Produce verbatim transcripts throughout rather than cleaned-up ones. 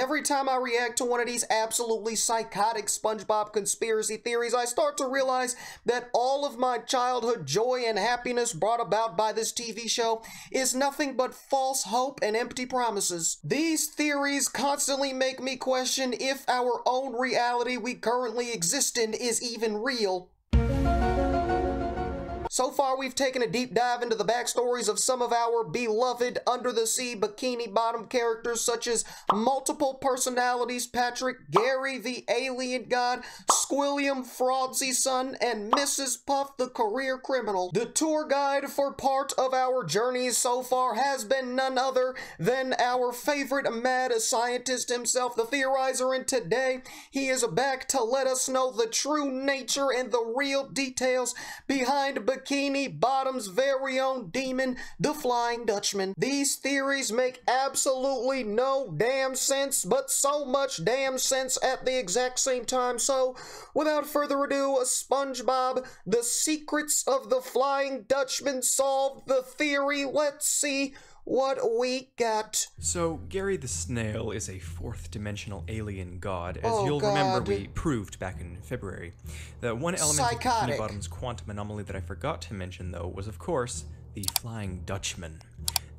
Every time I react to one of these absolutely psychotic SpongeBob conspiracy theories, I start to realize that all of my childhood joy and happiness brought about by this T V show is nothing but false hope and empty promises. These theories constantly make me question if our own reality we currently exist in is even real. So far, we've taken a deep dive into the backstories of some of our beloved under-the-sea Bikini Bottom characters, such as multiple personalities Patrick Gary, the alien god, Squilliam, Fraudsy's son, and Missus Puff, the career criminal. The tour guide for part of our journey so far has been none other than our favorite mad scientist himself, the Theorizer, and today he is back to let us know the true nature and the real details behind Bikini Bikini Bottom's very own demon, the Flying Dutchman. These theories make absolutely no damn sense, but so much damn sense at the exact same time. So, without further ado, SpongeBob, the secrets of the Flying Dutchman solved the theory. Let's see what we got. So, Gary the Snail is a fourth-dimensional alien god, as oh, you'll God. remember we proved back in February. The one element Psychotic. of Bikini Bottom's quantum anomaly that I forgot to mention, though, was, of course, the Flying Dutchman.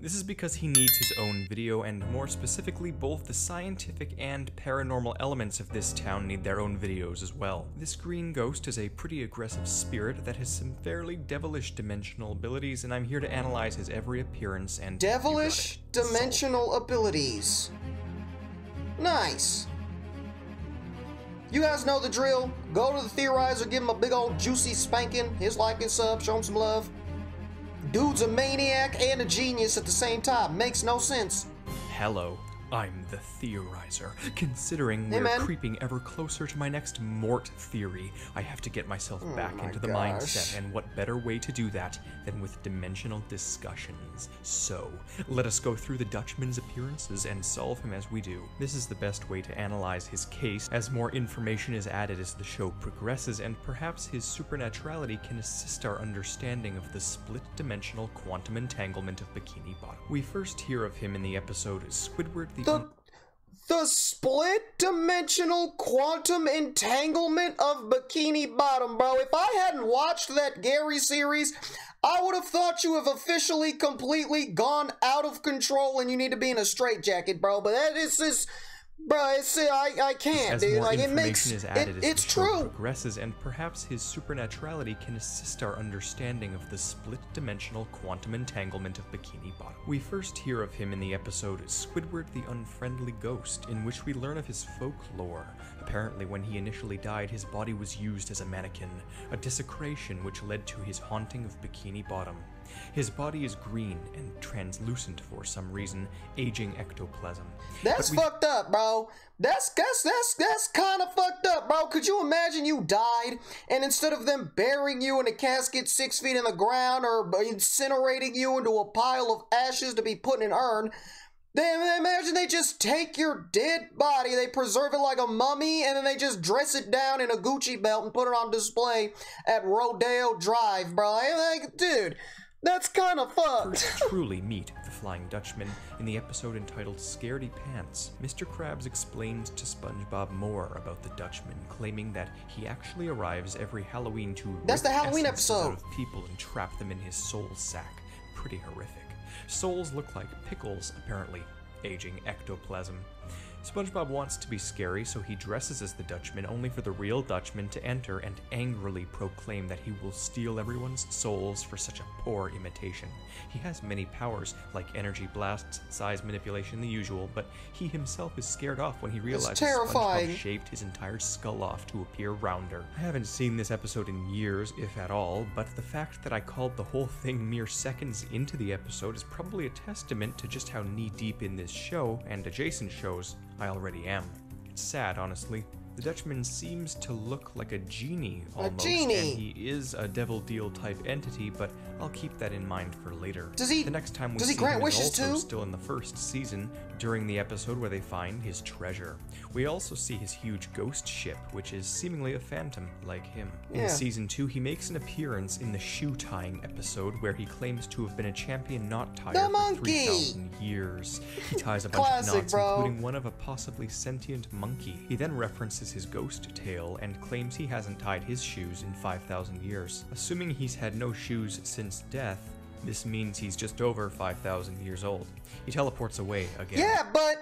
This is because he needs his own video, and more specifically, both the scientific and paranormal elements of this town need their own videos as well. This green ghost is a pretty aggressive spirit that has some fairly devilish dimensional abilities, and I'm here to analyze his every appearance and- Devilish dimensional abilities. Nice. You guys know the drill. Go to the Theorizer, give him a big old juicy spanking, his like and sub, show him some love. Dude's a maniac and a genius at the same time. Makes no sense. Hello, I'm the Theorizer. Considering hey, we're man. creeping ever closer to my next Mort theory, I have to get myself oh back my into the gosh. mindset, and what better way to do that than with dimensional discussions. So, let us go through the Dutchman's appearances and solve him as we do. This is the best way to analyze his case, as more information is added as the show progresses, and perhaps his supernaturality can assist our understanding of the split-dimensional quantum entanglement of Bikini Bottom. We first hear of him in the episode Squidward, The, the split-dimensional quantum entanglement of Bikini Bottom, bro. If I hadn't watched that Gary series, I would have thought you have officially completely gone out of control and you need to be in a straitjacket, bro. But that is this... Bro, it's, I, I can't, as dude. More like, it makes is added it, as it's the show true. Progresses, and perhaps his supernaturality can assist our understanding of the split-dimensional quantum entanglement of Bikini Bottom. We first hear of him in the episode Squidward, the Unfriendly Ghost, in which we learn of his folklore. Apparently, when he initially died, his body was used as a mannequin, a desecration which led to his haunting of Bikini Bottom. His body is green and translucent for some reason, aging ectoplasm. That's fucked up, bro. That's that's that's that's kind of fucked up, bro. Could you imagine you died, and instead of them burying you in a casket six feet in the ground or incinerating you into a pile of ashes to be put in an urn, they imagine they just take your dead body, they preserve it like a mummy, and then they just dress it down in a Gucci belt and put it on display at Rodeo Drive, bro. Like, dude. That's kind of fun. First, truly meet the Flying Dutchman in the episode entitled Scaredy Pants. Mister Krabs explains to SpongeBob more about the Dutchman, claiming that he actually arrives every Halloween to That's the Halloween episode. Out of people and trap them in his soul sack. Pretty horrific. Souls look like pickles, apparently. Aging ectoplasm. SpongeBob wants to be scary, so he dresses as the Dutchman, only for the real Dutchman to enter and angrily proclaim that he will steal everyone's souls for such a poor imitation. He has many powers, like energy blasts, size manipulation, the usual, but he himself is scared off when he realizes SpongeBob shaved his entire skull off to appear rounder. I haven't seen this episode in years, if at all, but the fact that I called the whole thing mere seconds into the episode is probably a testament to just how knee-deep in this show, and adjacent shows, I already am. It's sad, honestly. The Dutchman seems to look like a genie, almost, a genie. and he is a devil deal type entity, but I'll keep that in mind for later. Does he? The next time we does see he grant him wishes is also too? Still in the first season, during the episode where they find his treasure. We also see his huge ghost ship, which is seemingly a phantom, like him. Yeah. In season two, he makes an appearance in the shoe-tying episode, where he claims to have been a champion knot tire the for monkey. three thousand years. He ties a bunch Classic, of knots, bro. including one of a possibly sentient monkey. He then references his ghost tale and claims he hasn't tied his shoes in five thousand years. Assuming he's had no shoes since death, this means he's just over five thousand years old. He teleports away again. Yeah, but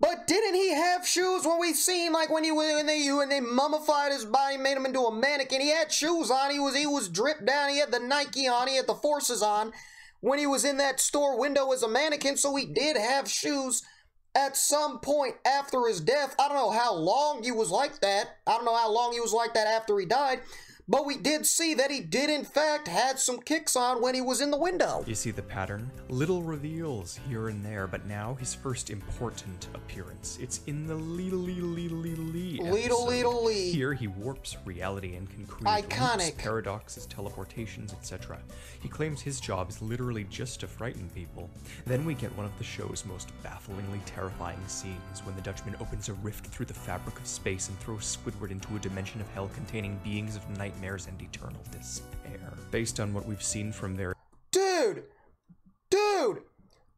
but didn't he have shoes when we seen like when he when they you and they mummified his body, made him into a mannequin? He had shoes on. He was he was dripped down. He had the Nike on. He had the Forces on when he was in that store window as a mannequin. So he did have shoes at some point after his death. I don't know how long he was like that. I don't know how long he was like that after he died. But we did see that he did, in fact, had some kicks on when he was in the window. You see the pattern? Little reveals here and there, but now his first important appearance. It's in the Leetle Leetle Leetle Leetle Leetle Lee. Here he warps reality and can create loops, paradoxes, teleportations, et cetera. He claims his job is literally just to frighten people. Then we get one of the show's most bafflingly terrifying scenes, when the Dutchman opens a rift through the fabric of space and throws Squidward into a dimension of hell containing beings of night. Nightmares and eternal despair. Based on what we've seen from there. Dude! Dude!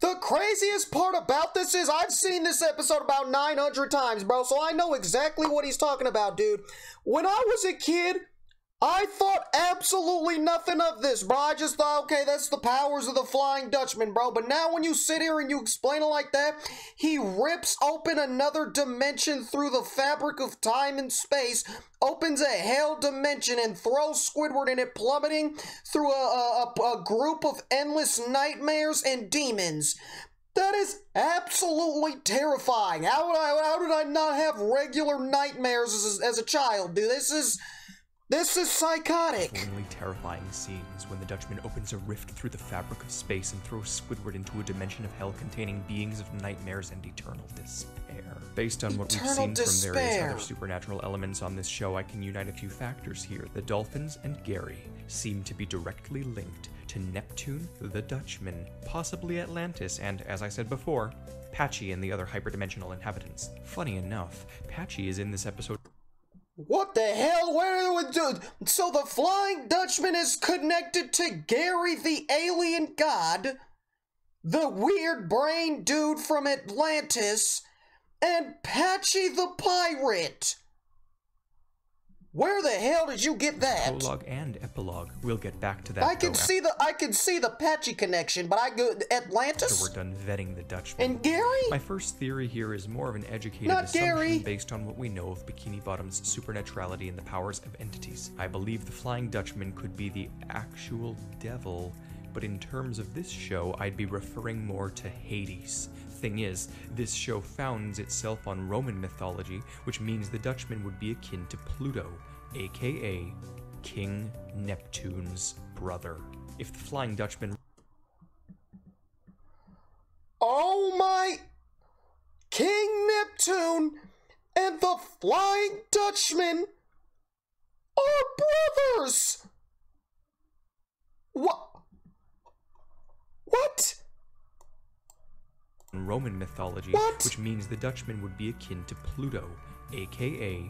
The craziest part about this is I've seen this episode about nine hundred times, bro, so I know exactly what he's talking about, dude. When I was a kid, I thought absolutely nothing of this, bro. I just thought, okay, that's the powers of the Flying Dutchman, bro. But now when you sit here and you explain it like that, he rips open another dimension through the fabric of time and space, opens a hell dimension, and throws Squidward in it, plummeting through a, a, a group of endless nightmares and demons. That is absolutely terrifying. How would I, how did I not have regular nightmares as, as a child, dude? This is... This is psychotic! Only terrifying scenes when the Dutchman opens a rift through the fabric of space and throws Squidward into a dimension of hell containing beings of nightmares and eternal despair. Based on what eternal we've seen despair. from various other supernatural elements on this show, I can unite a few factors here. The dolphins and Gary seem to be directly linked to Neptune, the Dutchman, possibly Atlantis, and, as I said before, Patchy and the other hyperdimensional inhabitants. Funny enough, Patchy is in this episode. What the hell? Where would dude? So the Flying Dutchman is connected to Gary the alien god, the weird brain dude from Atlantis, and Patchy the pirate. Where the hell did you get that? Prologue and epilogue. We'll get back to that. I can see the I can see the Patchy connection, but I go Atlantis. After we're done vetting the Dutchman and Gary. My first theory here is more of an educated Not assumption Gary. based on what we know of Bikini Bottom's supernaturality and the powers of entities. I believe the Flying Dutchman could be the actual devil, but in terms of this show, I'd be referring more to Hades. Thing is, this show founds itself on Roman mythology, which means the Dutchman would be akin to Pluto, aka King Neptune's brother. If the Flying Dutchman... Oh my... King Neptune and the Flying Dutchman are brothers! What? What? In Roman mythology, what? which means the Dutchman would be akin to Pluto, aka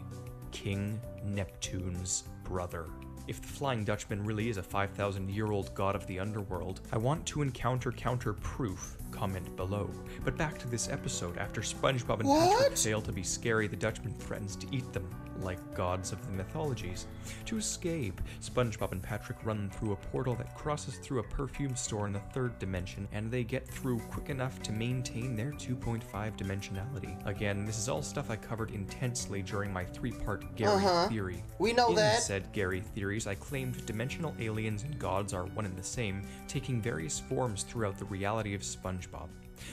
King Neptune's brother. If the Flying Dutchman really is a five thousand year old god of the underworld, I want to encounter counter proof. Comment below. But back to this episode, after SpongeBob and what? Patrick fail to be scary, the Dutchman threatens to eat them, like gods of the mythologies. To escape, SpongeBob and Patrick run through a portal that crosses through a perfume store in the third dimension, and they get through quick enough to maintain their two point five dimensionality. Again, this is all stuff I covered intensely during my three-part Gary uh-huh. theory. We know in that. In said Gary theories, I claimed dimensional aliens and gods are one and the same, taking various forms throughout the reality of SpongeBob. SpongeBob.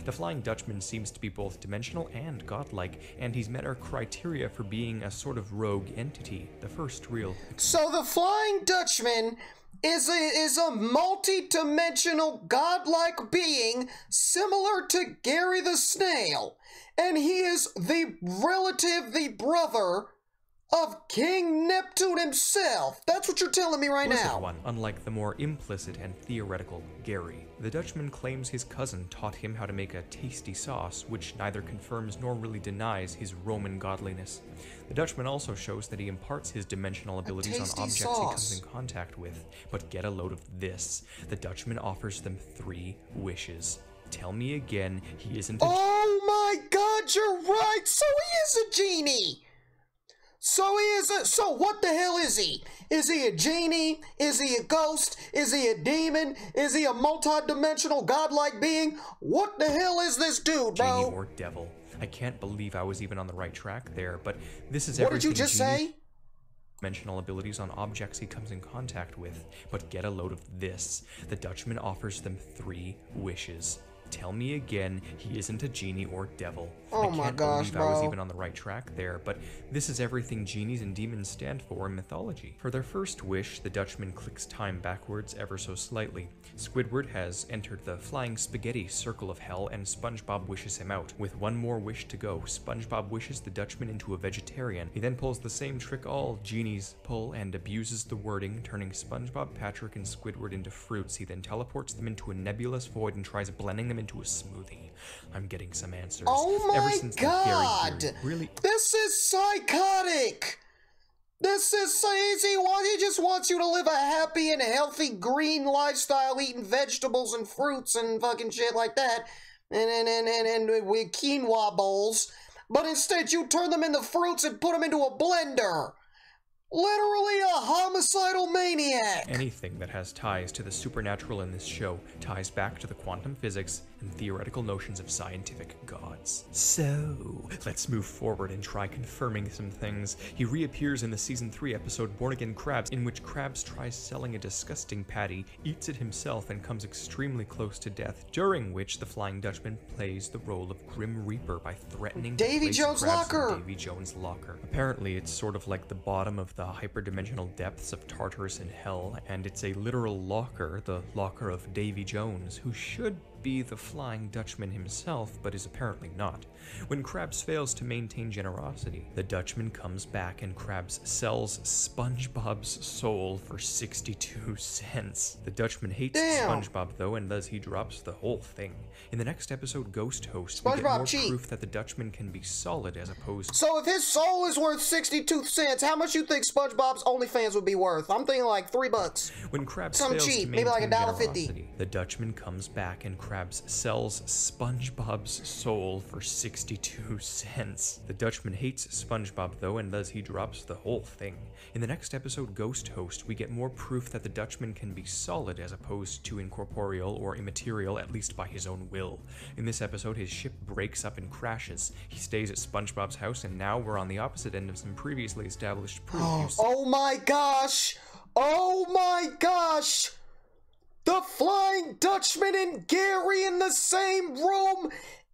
The Flying Dutchman seems to be both dimensional and godlike, and he's met our criteria for being a sort of rogue entity, the first real... So the Flying Dutchman is a, is a multi-dimensional godlike being similar to Gary the Snail, and he is the relative, the brother Of King Neptune himself! That's what you're telling me right now! One, unlike the more implicit and theoretical Gary, the Dutchman claims his cousin taught him how to make a tasty sauce, which neither confirms nor really denies his Roman godliness. The Dutchman also shows that he imparts his dimensional abilities on objects sauce. he comes in contact with. But get a load of this. The Dutchman offers them three wishes. Tell me again, he isn't a- Oh my god, you're right! So he is a genie! So he is a, so what the hell is he? Is he a genie? Is he a ghost? Is he a demon? Is he a multi-dimensional godlike being? What the hell is this dude, bro? Genie or devil. I can't believe I was even on the right track there, but this is everything. What did you just say? Dimensional abilities on objects he comes in contact with. But get a load of this. The Dutchman offers them three wishes. Tell me again, he isn't a genie or devil. Oh my gosh, bro. I can't believe I was even on the right track there, but this is everything genies and demons stand for in mythology. For their first wish, the Dutchman clicks time backwards ever so slightly. Squidward has entered the flying spaghetti circle of hell, and SpongeBob wishes him out. With one more wish to go, SpongeBob wishes the Dutchman into a vegetarian. He then pulls the same trick all genies pull and abuses the wording, turning SpongeBob, Patrick, and Squidward into fruits. He then teleports them into a nebulous void and tries blending them into a smoothie. I'm getting some answers. Oh my Ever since god! Theory, really this is psychotic! This is so easy. He just wants you to live a happy and healthy green lifestyle, eating vegetables and fruits and fucking shit like that, and and and and, and with quinoa bowls. But instead, you turn them into fruits and put them into a blender. Literally a homicidal maniac! Anything that has ties to the supernatural in this show ties back to the quantum physics and theoretical notions of scientific gods. So, let's move forward and try confirming some things. He reappears in the season three episode Born Again Krabs, in which Krabs tries selling a disgusting patty, eats it himself, and comes extremely close to death, during which the Flying Dutchman plays the role of Grim Reaper by threatening Davy Jones' locker! Davy Jones' locker. Apparently, it's sort of like the bottom of the hyperdimensional depths of Tartarus and Hell, and it's a literal locker, the locker of Davy Jones, who should be the Flying Dutchman himself, but is apparently not. When Krabs fails to maintain generosity, the Dutchman comes back and Krabs sells SpongeBob's soul for sixty-two cents. The Dutchman hates Damn. SpongeBob though, and thus he drops the whole thing. In the next episode, Ghost Host, SpongeBob we get more cheap. proof that the Dutchman can be solid as opposed to- So if his soul is worth sixty-two cents, how much you think SpongeBob's OnlyFans would be worth? I'm thinking like three bucks. When Krabs Some fails cheap, to maintain maybe like a dollar fifty. The Dutchman comes back and Krabs sells SpongeBob's soul for sixty-two cents. The Dutchman hates SpongeBob though, and thus he drops the whole thing. In the next episode, Ghost Host, we get more proof that the Dutchman can be solid as opposed to incorporeal or immaterial, at least by his own will. In this episode, his ship breaks up and crashes. He stays at SpongeBob's house, and now we're on the opposite end of some previously established proof. Oh, oh my gosh! Oh my gosh! The Flying Dutchman and Gary in the same room,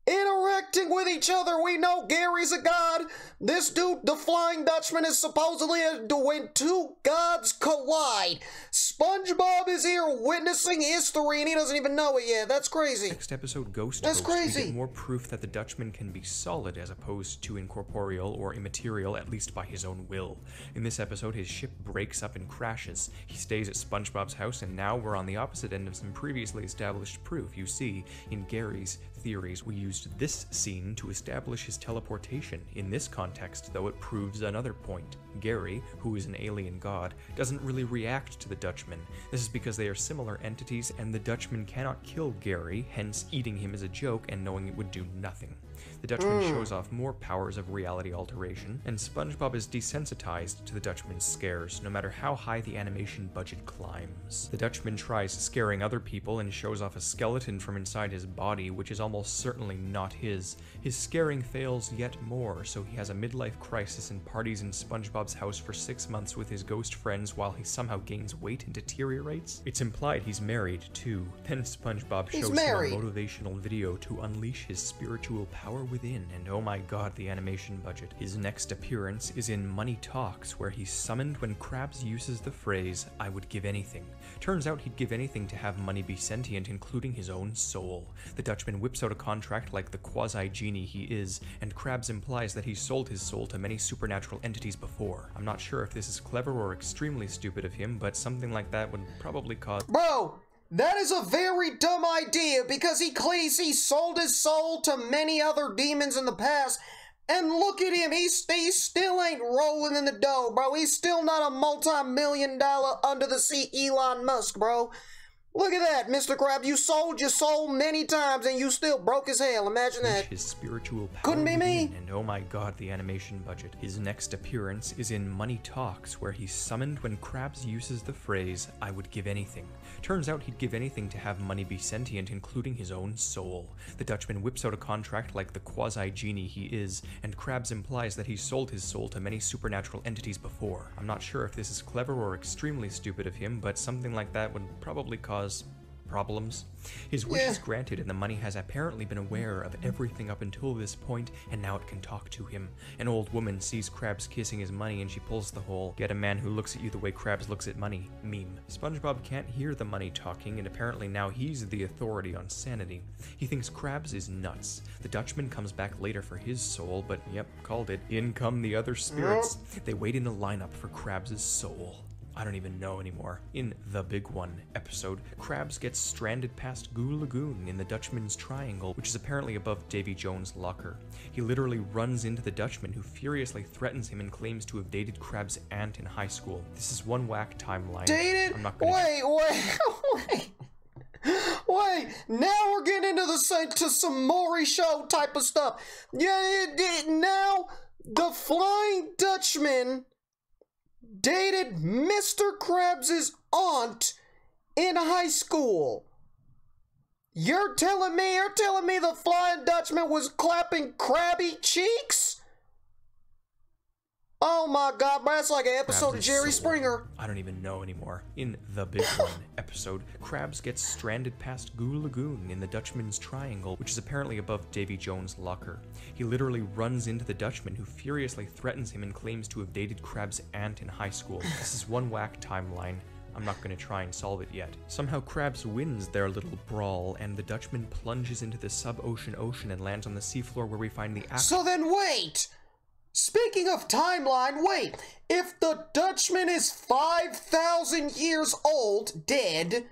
interacting with each other. We know Gary's a god. This dude, the Flying Dutchman, is supposedly a, when two gods collide. SpongeBob is here witnessing history, and he doesn't even know it yet. That's crazy. Next episode, Ghost Host, we get more proof that the Dutchman can be solid as opposed to incorporeal or immaterial, at least by his own will. In this episode, his ship breaks up and crashes. He stays at SpongeBob's house, and now we're on the opposite end of some previously established proof. You see, in Gary's theories, we used this scene to establish his teleportation. In this context, though, it proves another point. Gary, who is an alien god, doesn't really react to the Dutchman. This is because they are similar entities, and the Dutchman cannot kill Gary, hence eating him as a joke and knowing it would do nothing. The Dutchman mm. shows off more powers of reality alteration, and SpongeBob is desensitized to the Dutchman's scares, no matter how high the animation budget climbs. The Dutchman tries scaring other people and shows off a skeleton from inside his body, which is almost certainly not his. His scaring fails yet more, so he has a midlife crisis and parties in SpongeBob's house for six months with his ghost friends while he somehow gains weight and deteriorates. It's implied he's married, too. Then SpongeBob shows him a motivational video to unleash his spiritual power Power Within, and oh my god, the animation budget. His next appearance is in Money Talks, where he's summoned when Krabs uses the phrase, "I would give anything." Turns out he'd give anything to have money be sentient, including his own soul. The Dutchman whips out a contract like the quasi-genie he is, and Krabs implies that he sold his soul to many supernatural entities before. I'm not sure if this is clever or extremely stupid of him, but something like that would probably cause- Bro! That is a very dumb idea, because he claims he sold his soul to many other demons in the past, and look at him, he, he still ain't rolling in the dough, bro. He's still not a multi-million dollar under-the-sea Elon Musk, bro. Look at that, Mister Crab, you sold your soul many times and you still broke as hell, imagine that. His spiritual power couldn't be me. And oh my god, the animation budget. His next appearance is in Money Talks, where he's summoned when Krabs uses the phrase, "I would give anything." Turns out he'd give anything to have money be sentient, including his own soul. The Dutchman whips out a contract like the quasi-genie he is, and Krabs implies that he sold his soul to many supernatural entities before. I'm not sure if this is clever or extremely stupid of him, but something like that would probably cause problems. His wish yeah. is granted, and the money has apparently been aware of everything up until this point, and now it can talk to him. An old woman sees Krabs kissing his money and she pulls the whole "get a man who looks at you the way Krabs looks at money" meme. SpongeBob can't hear the money talking, and apparently now he's the authority on sanity. He thinks Krabs is nuts. The Dutchman comes back later for his soul, but yep, called it. In come the other spirits. Yep. They wait in the lineup for Krabs' soul. I don't even know anymore. In The Big One episode, Krabs gets stranded past Goo Lagoon in the Dutchman's triangle, which is apparently above Davy Jones' locker. He literally runs into the Dutchman, who furiously threatens him and claims to have dated Krabs' aunt in high school. This is one whack timeline. Dated? I'm not gonna- Wait, wait, wait. Wait, now we're getting into the to some Maury show type of stuff. Yeah, it, it, now the Flying Dutchman dated Mister Krabs' aunt in high school. You're telling me, you're telling me the Flying Dutchman was clapping Krabby Cheeks? Oh my god, that's like an episode Krabs of Jerry so Springer. I don't even know anymore. In The Big One episode, Krabs gets stranded past Goo Lagoon in the Dutchman's triangle, which is apparently above Davy Jones' locker. He literally runs into the Dutchman, who furiously threatens him and claims to have dated Krabs' aunt in high school. This is one whack timeline. I'm not gonna try and solve it yet. Somehow Krabs wins their little brawl, and the Dutchman plunges into the sub-ocean ocean and lands on the seafloor, where we find the act- So then wait! Speaking of timeline, wait, if the Dutchman is five thousand years old, dead,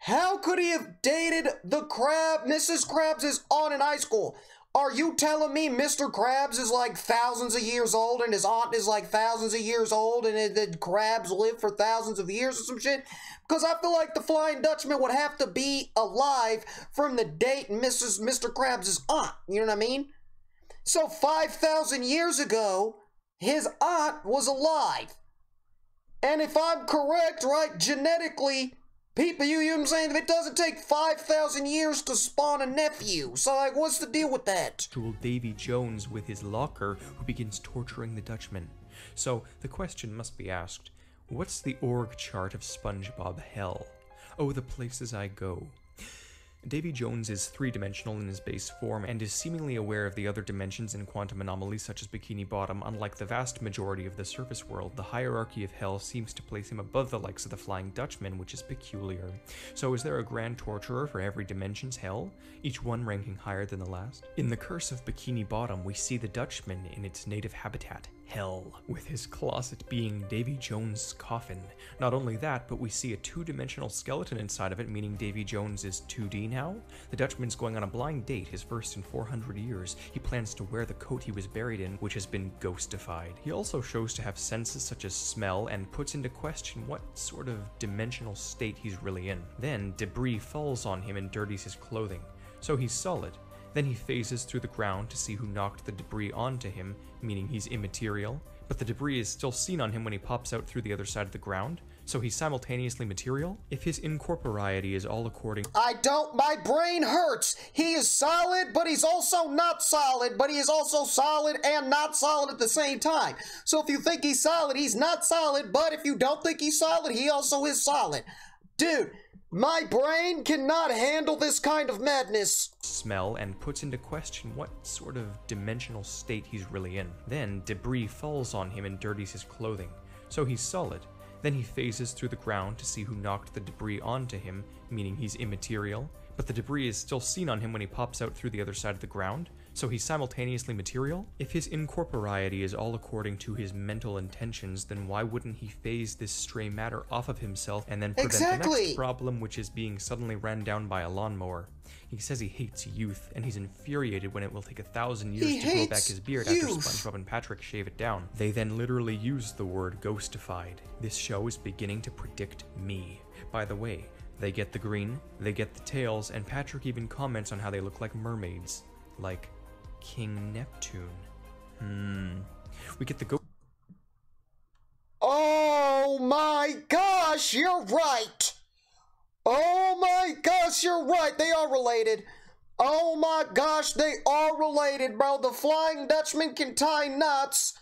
how could he have dated the Krab, Missus Krabs is on in high school? Are you telling me Mister Krabs is like thousands of years old and his aunt is like thousands of years old and the Krabs live for thousands of years or some shit? Because I feel like the Flying Dutchman would have to be alive from the date Missus Mister Krabs is aunt, you know what I mean? So five thousand years ago, his aunt was alive. And if I'm correct, right, genetically, people, you, you know what I'm saying? It doesn't take five thousand years to spawn a nephew. So, like, what's the deal with that? To Davy Jones with his locker, who begins torturing the Dutchman. So, the question must be asked, what's the org chart of SpongeBob Hell? Oh, the places I go. Davy Jones is three-dimensional in his base form and is seemingly aware of the other dimensions and quantum anomalies such as Bikini Bottom. Unlike the vast majority of the surface world, the hierarchy of Hell seems to place him above the likes of the Flying Dutchman, which is peculiar. So is there a grand torturer for every dimension's Hell, each one ranking higher than the last? In The Curse of Bikini Bottom, we see the Dutchman in its native habitat, Hell, with his closet being Davy Jones' coffin. Not only that, but we see a two-dimensional skeleton inside of it, meaning Davy Jones is two D now. The Dutchman's going on a blind date, his first in four hundred years. He plans to wear the coat he was buried in, which has been ghostified. He also shows to have senses such as smell, and puts into question what sort of dimensional state he's really in. Then, debris falls on him and dirties his clothing, so he's solid. Then he phases through the ground to see who knocked the debris onto him, meaning he's immaterial, but the debris is still seen on him when he pops out through the other side of the ground, so he's simultaneously material? If his incorporeity is all according- I don't- my brain hurts! He is solid, but he's also not solid, but he is also solid and not solid at the same time. So if you think he's solid, he's not solid, but if you don't think he's solid, he also is solid. Dude, My brain cannot handle this kind of madness! Smell and puts into question what sort of dimensional state he's really in. Then debris falls on him and dirties his clothing, so he's solid. Then he phases through the ground to see who knocked the debris onto him, meaning he's immaterial, but the debris is still seen on him when he pops out through the other side of the ground, so he's simultaneously material? If his incorporeity is all according to his mental intentions, then why wouldn't he phase this stray matter off of himself and then prevent exactly. the next problem, which is being suddenly ran down by a lawnmower? He says he hates youth, and he's infuriated when it will take a thousand years he to grow back his beard youth. after SpongeBob and Patrick shave it down. They then literally use the word ghostified. This show is beginning to predict me. By the way, they get the green, they get the tails, and Patrick even comments on how they look like mermaids. Like... King Neptune. Hmm. We get the go- Oh my gosh, you're right! Oh my gosh, you're right, they are related! Oh my gosh, they are related, bro! The Flying Dutchman can tie knots,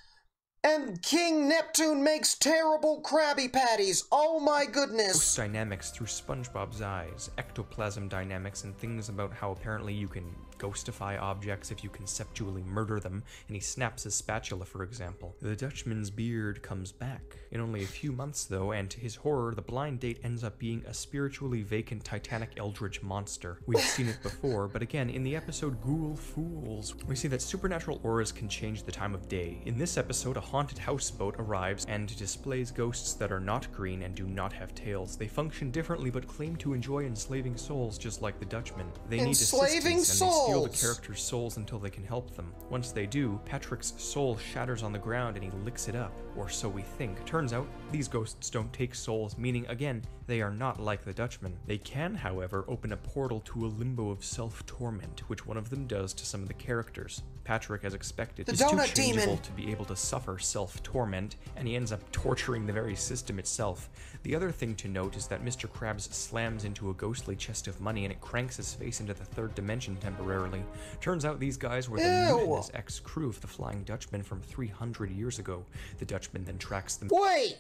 and King Neptune makes terrible Krabby Patties! Oh my goodness! Ghost dynamics through SpongeBob's eyes, ectoplasm dynamics, and things about how apparently you can ghostify objects if you conceptually murder them, and he snaps his spatula, for example. The Dutchman's beard comes back. In only a few months, though, and to his horror, the blind date ends up being a spiritually vacant Titanic eldritch monster. We've seen it before, but again, in the episode Ghoul Fools, we see that supernatural auras can change the time of day. In this episode, a haunted houseboat arrives and displays ghosts that are not green and do not have tails. They function differently, but claim to enjoy enslaving souls just like the Dutchman. They need assistance and steal the characters' souls until they can help them. Once they do, Patrick's soul shatters on the ground and he licks it up, or so we think. Turns out, these ghosts don't take souls, meaning, again, they are not like the Dutchman. They can, however, open a portal to a limbo of self-torment, which one of them does to some of the characters. Patrick, as expected, the is too changeable demon. to be able to suffer self-torment, and he ends up torturing the very system itself. The other thing to note is that Mister Krabs slams into a ghostly chest of money and it cranks his face into the third dimension temporarily. Turns out these guys were the new and his ex-crew of the Flying Dutchman from three hundred years ago. The Dutchman then tracks them- Wait!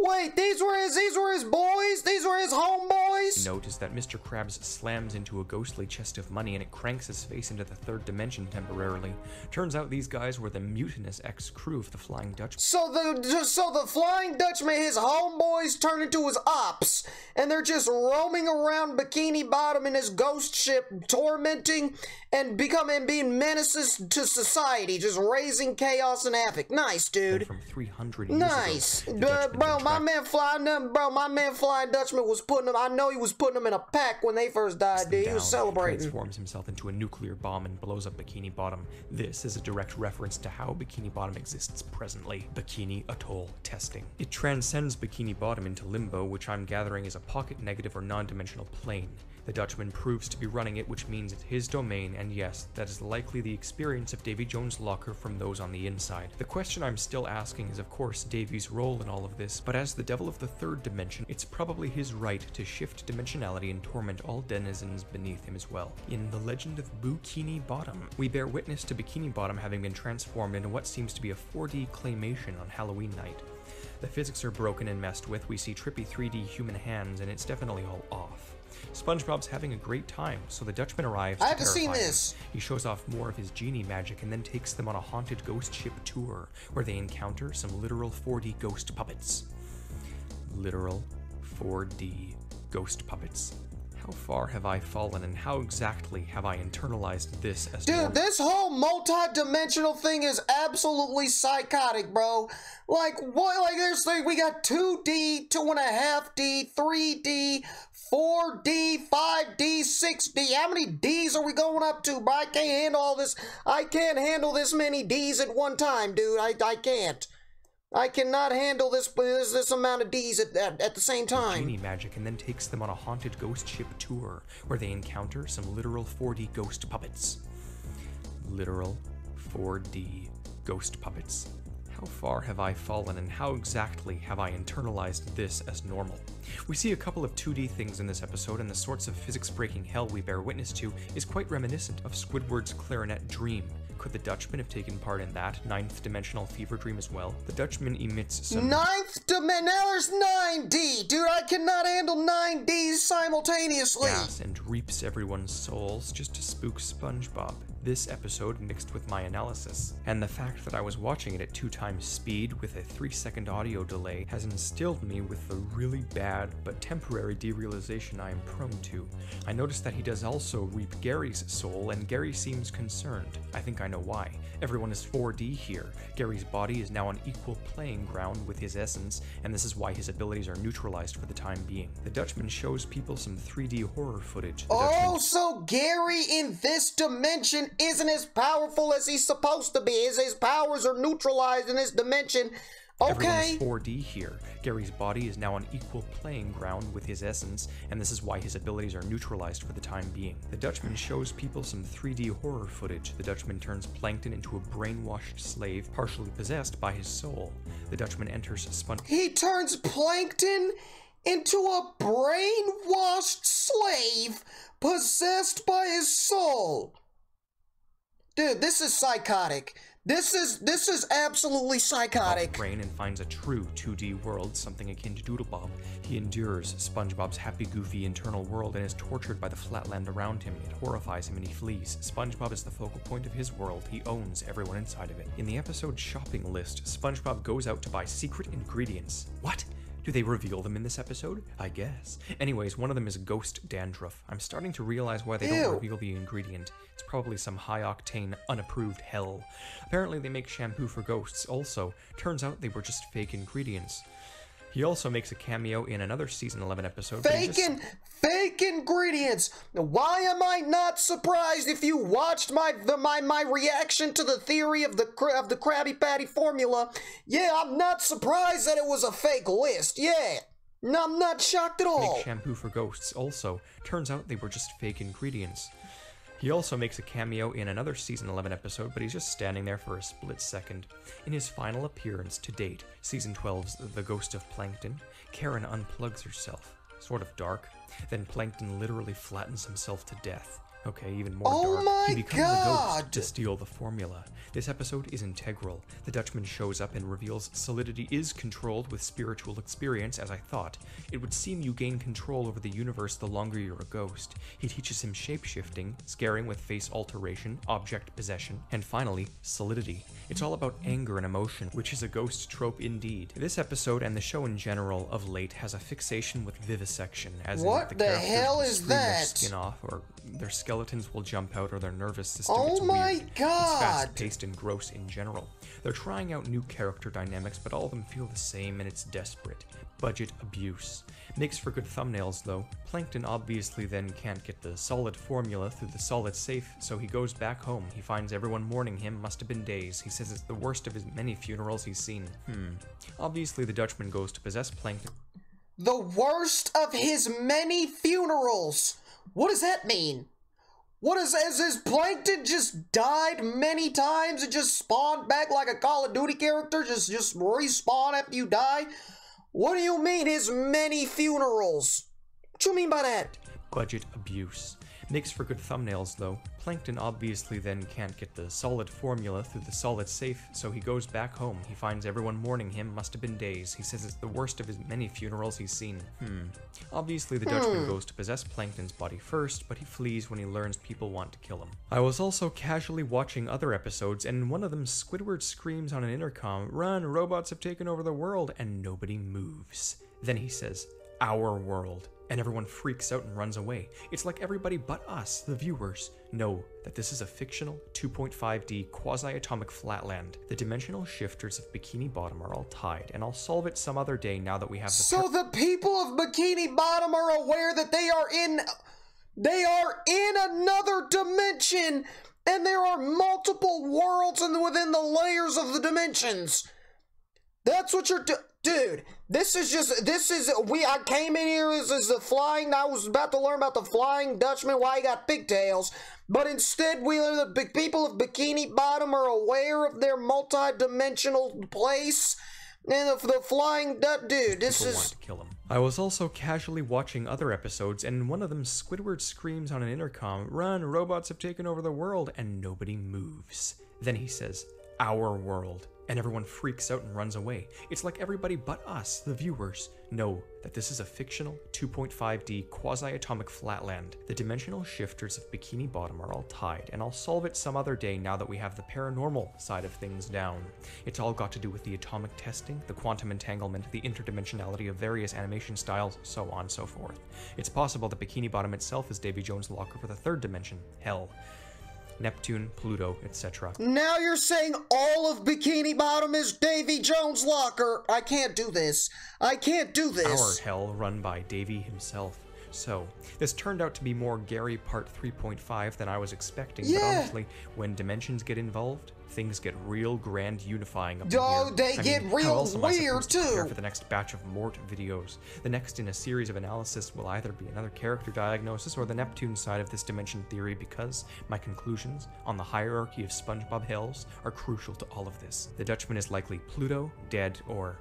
Wait, these were his, these were his boys? These were his homeboys? Notice that Mister Krabs slams into a ghostly chest of money and it cranks his face into the third dimension temporarily. Turns out these guys were the mutinous ex-crew of the Flying Dutchman. So the, so the Flying Dutchman, his homeboys turn into his ops, and they're just roaming around Bikini Bottom in his ghost ship, tormenting and becoming, being menaces to society, just raising chaos and havoc. Nice, dude. From three hundred years nice. Ago, uh, bro, my man Flying Dutchman, bro, my man Flying Dutchman was putting them, I know he was putting them in a pack when they first died, dude. He was celebrating. He transforms himself into a nuclear bomb and blows up Bikini Bottom. This is a direct reference to how Bikini Bottom exists presently. Bikini Atoll testing. It transcends Bikini Bottom into limbo, which I'm gathering is a pocket negative or non-dimensional plane. The Dutchman proves to be running it, which means it's his domain, and yes, that is likely the experience of Davy Jones' locker from those on the inside. The question I'm still asking is, of course, Davy's role in all of this, but as the devil of the third dimension, it's probably his right to shift dimensionality and torment all denizens beneath him as well. In The Legend of Bikini Bottom, we bear witness to Bikini Bottom having been transformed into what seems to be a four D claymation on Halloween night. The physics are broken and messed with, we see trippy three D human hands, and it's definitely all off. SpongeBob's having a great time, so the Dutchman arrives. I haven't seen this. He shows off more of his genie magic and then takes them on a haunted ghost ship tour, where they encounter some literal four D ghost puppets. Literal four D ghost puppets. How far have I fallen, and how exactly have I internalized this as- Dude, normal? This whole multi-dimensional thing is absolutely psychotic, bro. Like, what, like, there's like, we got two D, two point five D, three D, four D, five D, six D. How many Ds are we going up to, bro? I can't handle all this. I can't handle this many Ds at one time, dude. I, I can't. I cannot handle this this, this amount of D's at, at, at the same time. Genie magic and then takes them on a haunted ghost ship tour, where they encounter some literal four D ghost puppets. Literal four D ghost puppets. How far have I fallen, and how exactly have I internalized this as normal? We see a couple of two D things in this episode, and the sorts of physics-breaking hell we bear witness to is quite reminiscent of Squidward's clarinet dream, Could the Dutchman have taken part in that ninth dimensional fever dream as well? The Dutchman emits some- Ninth dimension, now there's nine D! Dude, I cannot handle nine Ds simultaneously! Gas and reaps everyone's souls just to spook SpongeBob. This episode mixed with my analysis, and the fact that I was watching it at two times speed with a three second audio delay has instilled me with the really bad but temporary derealization I am prone to. I noticed that he does also reap Gary's soul, and Gary seems concerned. I think I know why. Everyone is four D here. Gary's body is now on equal playing ground with his essence, and this is why his abilities are neutralized for the time being. The Dutchman shows people some three D horror footage. Oh, so Gary in this dimension isn't as powerful as he's supposed to be. His, his powers are neutralized in his dimension. Okay. Everyone is four D here. Gary's body is now on equal playing ground with his essence, and this is why his abilities are neutralized for the time being. The Dutchman shows people some three D horror footage. The Dutchman turns Plankton into a brainwashed slave, partially possessed by his soul. The Dutchman enters Spongebob. He turns Plankton into a brainwashed slave, possessed by his soul. Dude, this is psychotic. This is this is absolutely psychotic. Brain and finds a true two D world, something akin to Doodlebob. He endures SpongeBob's happy, goofy internal world and is tortured by the flatland around him. It horrifies him and he flees. SpongeBob is the focal point of his world. He owns everyone inside of it. In the episode shopping list, SpongeBob goes out to buy secret ingredients. What? Do they reveal them in this episode? I guess. Anyways, one of them is ghost dandruff. I'm starting to realize why they Ew. don't reveal the ingredient. It's probably some high-octane, unapproved hell. Apparently they make shampoo for ghosts also. Turns out they were just fake ingredients. He also makes a cameo in another Season eleven episode. Fake, just... in, fake ingredients! Why am I not surprised if you watched my the, my, my reaction to the theory of the, of the Krabby Patty formula? Yeah, I'm not surprised that it was a fake list, yeah! No, I'm not shocked at all! Make shampoo for ghosts also. Turns out they were just fake ingredients. He also makes a cameo in another Season eleven episode, but he's just standing there for a split second. In his final appearance to date, Season twelve's The Ghost of Plankton, Karen unplugs herself. Sort of dark. Then Plankton literally flattens himself to death. Okay, even more oh dark. My he becomes God. a ghost to steal the formula. This episode is integral. The Dutchman shows up and reveals solidity is controlled with spiritual experience, as I thought. It would seem you gain control over the universe the longer you're a ghost. He teaches him shape-shifting, scaring with face alteration, object possession, and finally, solidity. It's all about anger and emotion, which is a ghost trope indeed. This episode, and the show in general of late, has a fixation with vivisection, as what in the, the hell is that? Skin off, or their skin Skeletons will jump out, or their nervous system oh gets my weird. God. It's fast-paced and gross in general. They're trying out new character dynamics, but all of them feel the same, and it's desperate. Budget abuse. Makes for good thumbnails, though. Plankton obviously then can't get the solid formula through the solid safe, so he goes back home. He finds everyone mourning him. Must have been days. He says it's the worst of his many funerals he's seen. Hmm. Obviously, the Dutchman goes to possess Plankton. The worst of his many funerals! What does that mean? What is, is his Plankton just died many times and just spawned back like a Call of Duty character? Just, just respawn after you die? What do you mean his many funerals? What do you mean by that? Budget abuse. Makes for good thumbnails, though. Plankton obviously then can't get the solid formula through the solid safe, so he goes back home. He finds everyone mourning him. Must have been days. He says it's the worst of his many funerals he's seen. Hmm. Obviously, the Dutchman goes to possess Plankton's body first, but he flees when he learns people want to kill him. I was also casually watching other episodes, and in one of them, Squidward screams on an intercom, "Run! Robots have taken over the world!" and nobody moves. Then he says, "Our world." And everyone freaks out and runs away. It's like everybody but us, the viewers, know that this is a fictional two point five D quasi-atomic flatland. The dimensional shifters of Bikini Bottom are all tied, and I'll solve it some other day now that we have the- So the people of Bikini Bottom are aware that they are in- They are in another dimension, and there are multiple worlds in, within the layers of the dimensions. That's what you're doing. Dude, this is just, this is, we, I came in here, this is the flying, I was about to learn about the Flying Dutchman, why he got pigtails, but instead we, the big people of Bikini Bottom are aware of their multi-dimensional place, and of the Flying Dutchman, dude, this people is... Want to kill him. I was also casually watching other episodes, and in one of them, Squidward screams on an intercom, "Run, robots have taken over the world," and nobody moves. Then he says, "Our world," and everyone freaks out and runs away. It's like everybody but us, the viewers, know that this is a fictional two point five D quasi-atomic flatland. The dimensional shifters of Bikini Bottom are all tied, and I'll solve it some other day now that we have the paranormal side of things down. It's all got to do with the atomic testing, the quantum entanglement, the interdimensionality of various animation styles, so on and so forth. It's possible that Bikini Bottom itself is Davy Jones' locker for the third dimension, hell. Neptune, Pluto, et cetera. Now you're saying all of Bikini Bottom is Davy Jones' locker! I can't do this. I can't do this! Our hell run by Davy himself. So, this turned out to be more Gary Part three point five than I was expecting, yeah. But honestly, when dimensions get involved, things get real grand unifying up oh, in here. They I get mean, real weird to too. For the next batch of Mort videos, the next in a series of analysis will either be another character diagnosis or the Neptune side of this dimension theory, because my conclusions on the hierarchy of SpongeBob Hells are crucial to all of this. The Dutchman is likely Pluto, dead, or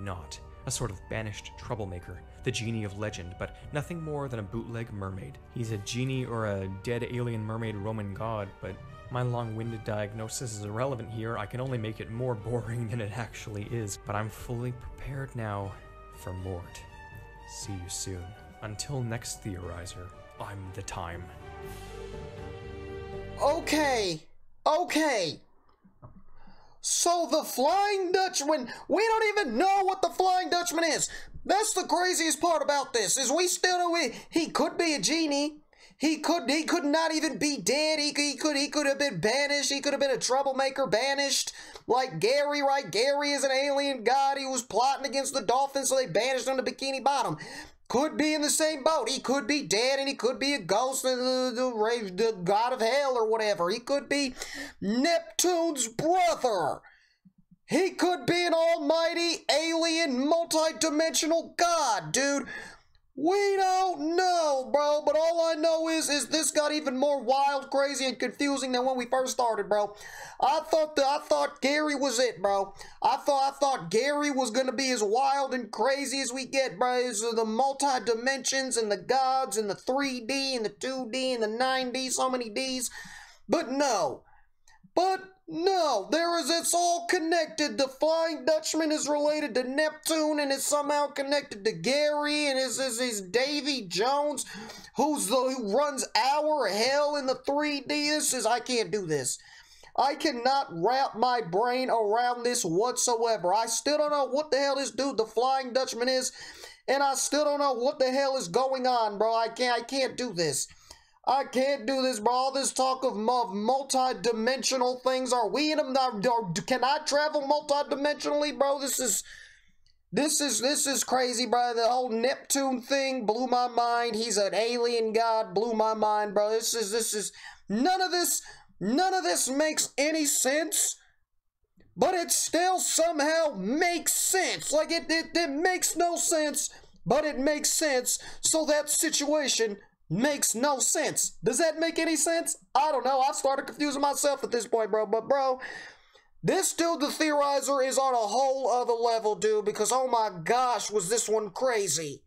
not. A sort of banished troublemaker, the genie of legend, but nothing more than a bootleg mermaid. He's a genie or a dead alien mermaid Roman god, but my long-winded diagnosis is irrelevant here. I can only make it more boring than it actually is, but I'm fully prepared now for Mort. See you soon. Until next Theorizer, I'm the time. Okay, okay. So the Flying Dutchman, we don't even know what the Flying Dutchman is. That's the craziest part about this, is we still don't, we, he could be a genie. He could, he could not even be dead. He could, he could, he could have been banished. He could have been a troublemaker banished. Like Gary, right? Gary is an alien god. He was plotting against the dolphins, so they banished him to Bikini Bottom. Could be in the same boat. He could be dead, and he could be a ghost, and the, the, the god of hell or whatever. He could be Neptune's brother. He could be an almighty alien multi-dimensional god, dude. We don't know, bro, but all I know is is this got even more wild, crazy, and confusing than when we first started, bro. I thought that I thought Gary was it, bro. I thought I thought Gary was gonna be as wild and crazy as we get, bro. It's the multi dimensions and the gods and the three D and the two D and the nine D, so many Ds. But no. But no, there is, it's all connected. The Flying Dutchman is related to Neptune and is somehow connected to Gary, and is is, is Davy Jones, who's the, who runs our hell in the three D. This is, I can't do this. I cannot wrap my brain around this whatsoever. I still don't know what the hell this dude, the Flying Dutchman, is, and I still don't know what the hell is going on, bro. I can't, I can't do this. I can't do this, bro. All this talk of multi-dimensional things. Are we in them? Can I travel multi-dimensionally, bro? This is, this is, this is crazy, bro. The whole Neptune thing blew my mind. He's an alien god, blew my mind, bro. This is, this is, none of this, none of this makes any sense. But it still somehow makes sense. Like, it, it, it makes no sense, but it makes sense. So that situation makes no sense. Does that make any sense? I don't know. I've started confusing myself at this point, bro. But, bro, this dude, the Theorizer, is on a whole other level, dude, because, oh my gosh, was this one crazy.